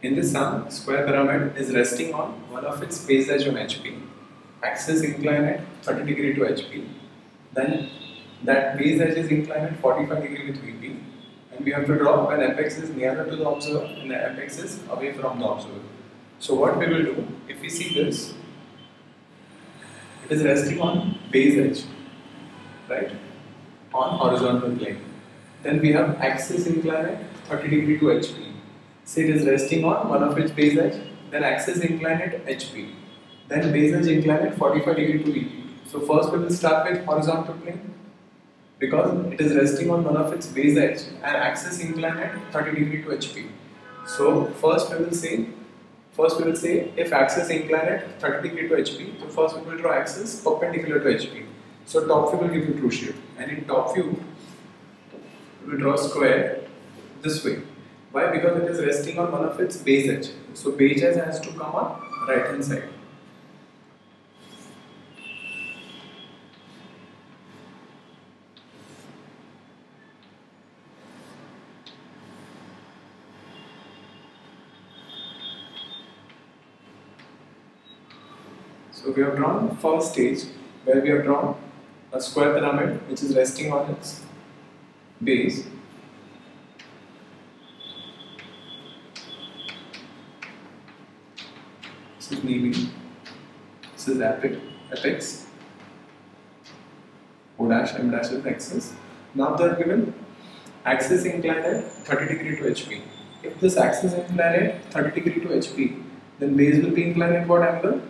In the sun, square pyramid is resting on one of its base edge on HP, axis inclined at 30 degree to HP, then that base edge is inclined at 45 degree with VP, and we have to draw when apex is nearer to the observer and the apex is away from the observer. So what we will do, if we see this, it is resting on base edge, right, on horizontal plane. Then we have axis inclined at 30 degree to HP. So it is resting on one of its base edge, then axis inclined at HP, then base edge inclined at 45 degree to VP. So first we will start with horizontal plane because it is resting on one of its base edge and axis inclined at 30 degree to HP. So first we will say if axis inclined at 30 degree to HP, so first we will draw axis perpendicular to HP. So top view will give you true shape, and in top view we will draw square this way. Why? Because it is resting on one of its base edge. So base edge has to come on right hand side. So we have drawn first stage where we have drawn a square pyramid which is resting on its base. This is navy, this is apex, O dash, M dash is axis. Now they are given axis inclined at 30 degree to HP. If this axis inclined at 30 degree to HP, then base will be inclined at what angle?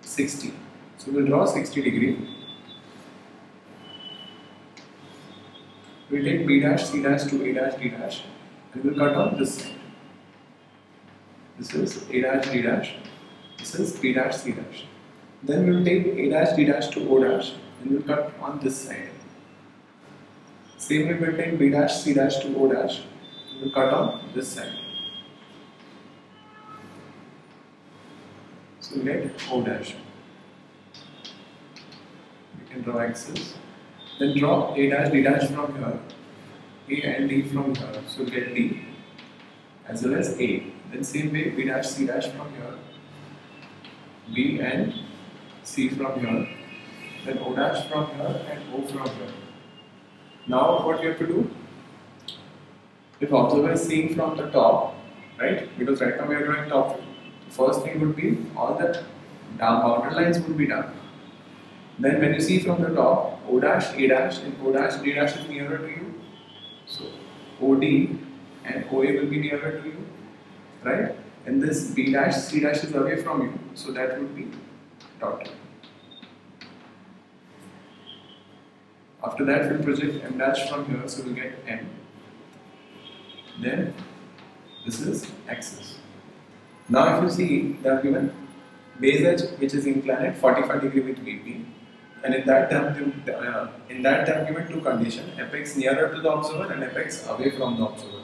60. So we will draw 60 degree. We will take B dash, C dash to A dash, D dash, and we will cut on this side. This is A dash, D dash, this is B dash, C dash. Then we will take A dash, D dash to O dash, and we will cut on this side. Same way we will take B dash, C dash to O dash, and we will cut on this side. So get O dash. We can draw axis. Then draw A dash, D dash from here, A and D from here, so get D as well as A. Then same way B dash, C dash from here, B and C from here, then O dash from here and O from here. Now what you have to do, if observer is seeing from the top, right, because right now we are drawing top, first thing would be all the dark boundary lines would be dark. Then when you see from the top, O dash, A dash and O dash, D dash is nearer to you. So OD and OA will be nearer to you, right? And this B dash, C dash is away from you. So that would be dot. After that we will project M dash from here, so we will get M. Then this is axis. Now if you see, they are given base edge which is inclined at 45 degree with VP, and in that they are given two conditions, apex nearer to the observer and apex away from the observer.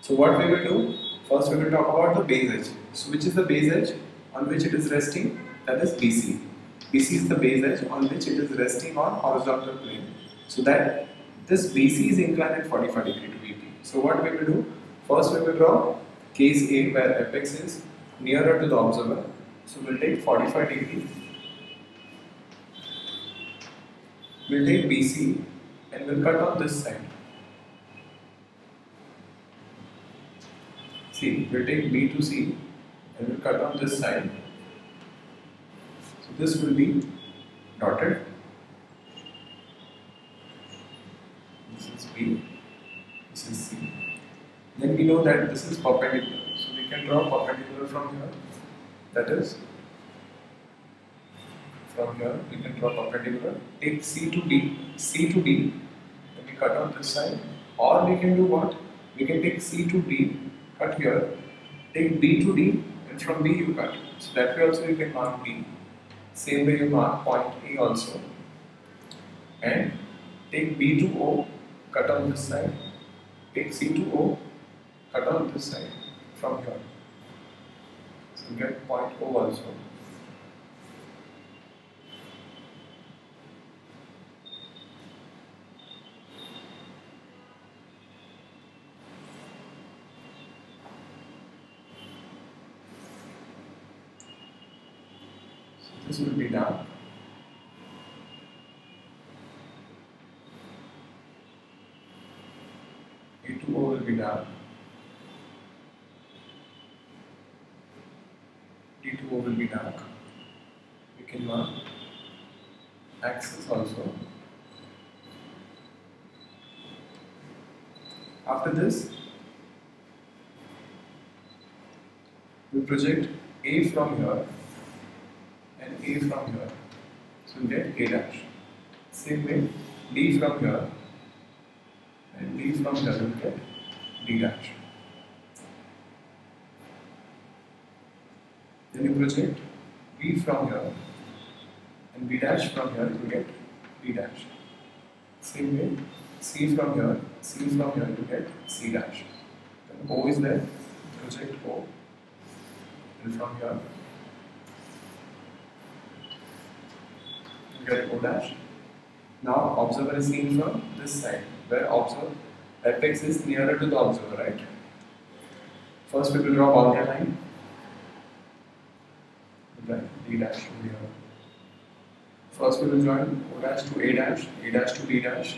So what we will do, first we will talk about the base edge. So which is the base edge on which it is resting? That is BC. BC is the base edge on which it is resting on horizontal plane. So that this BC is inclined at 45 degree to VP. So what we will do, first we will draw case A where apex is nearer to the observer. So we will take 45 degree, we will take BC and we will cut on this side. See, we will take B to C and we will cut on this side. So this will be dotted, this is B, this is C. Then we know that this is perpendicular, so we can draw perpendicular from here. That is, from here we can draw perpendicular, take C to D, then we cut on this side, or we can do what? We can take C to D, cut here, take D to D and from D you cut. So that way also you can mark D, same way you mark point A also, and take B to O, cut on this side, take C to O, cut on this side from here. So get point O also. This will be dark. A2O will be dark. D2O will be dark. We can mark axis also. After this, we project A from here and A from here. So we get A dash. Same way, D from here and D from here will get D dash. Then you project B from here and B dash from here to get B dash. Same way, C from here to get C dash. Then O is there, project O. And from here, you get O dash. Now observer is seen from this side, where observer apex is nearer to the observer, right? First we will draw boundary line. D dash will be here. First we will join O dash to A dash to B dash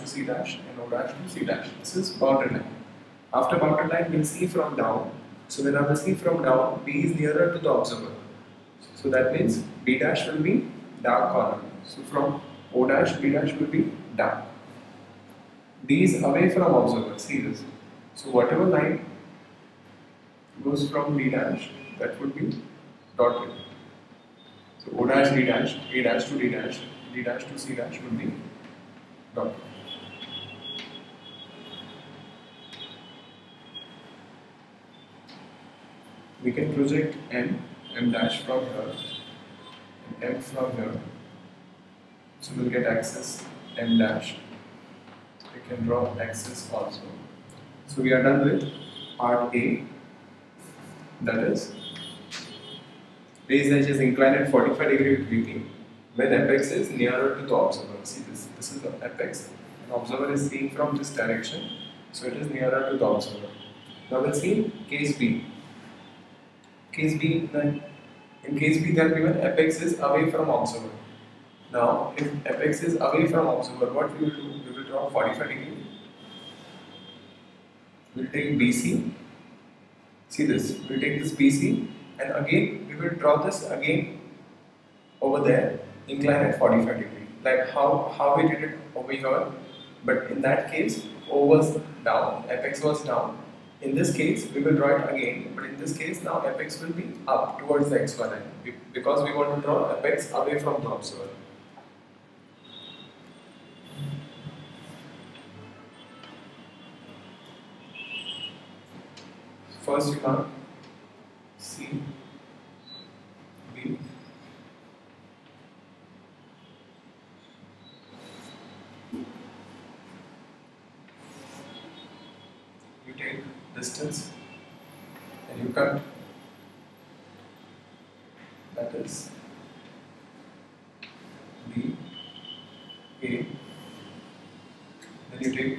to C dash, and O dash to C dash. This is boundary line. After boundary line, we will see from down. So when I will see from down, B is nearer to the observer. So that means B dash will be dark corner. So from O dash, B dash will be dark. D is away from observer, see this. So whatever line goes from B dash, that would be dotted. So O dash, B dash, A dash to D dash, D dash to C dash would be dotted. We can project M dash from here, and M from here. So we'll get axis M dash. We can draw axis also. So we are done with part A. That is, base edge is inclined at 45 degree with VP when apex is nearer to the observer. See this, this is the apex. An observer is seen from this direction, so it is nearer to the observer. Now we'll see case B. In case B, they are given apex is away from observer. Now, if apex is away from observer, what we will do? We will draw 45 degree. We will take BC. See this. We will take this BC, and again we will draw this again over there, inclined at 45 degree. Like how we did it over here, but in that case, O was down, apex was down. In this case, we will draw it again, but in this case, now apex will be up towards the xy line because we want to draw apex away from the observer. First, you mark C, B, you take distance and you cut, that is B, A, then you take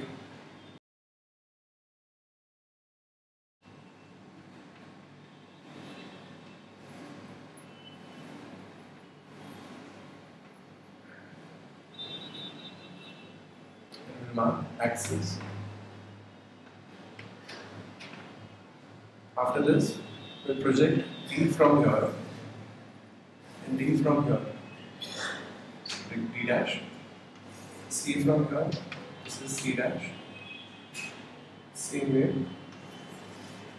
axis. After this, we will project D from here and D from here. Like D dash. C from here. This is C dash. Same way.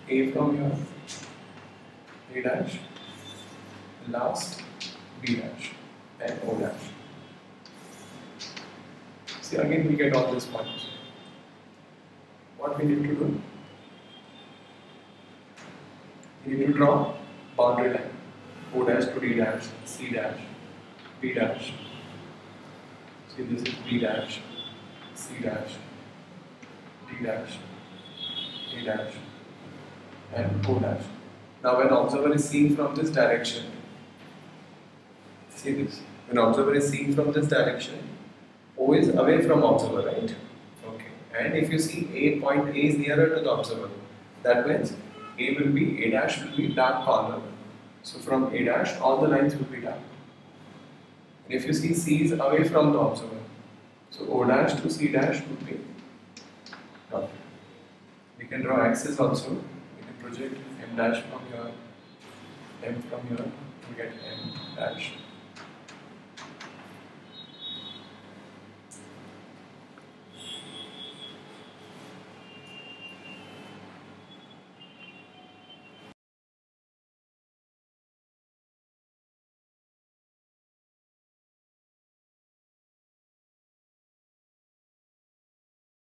A from here. A dash. Last B dash and O dash. See, again we get all these points. What we need to do? We need to draw boundary line. O dash to D dash, C dash, B dash. See, this is B dash, C dash, D dash, A dash, and O dash. Now when observer is seen from this direction, see this, when observer is seen from this direction, O is away from observer, right? Okay. And if you see A point, A is nearer to the observer. That means A dash will be dark corner. So from A dash, all the lines will be dark. And if you see, C is away from the observer. So O dash to C dash would be dotted. We can draw axis also. We can project M dash from here, M from here, we get M dash.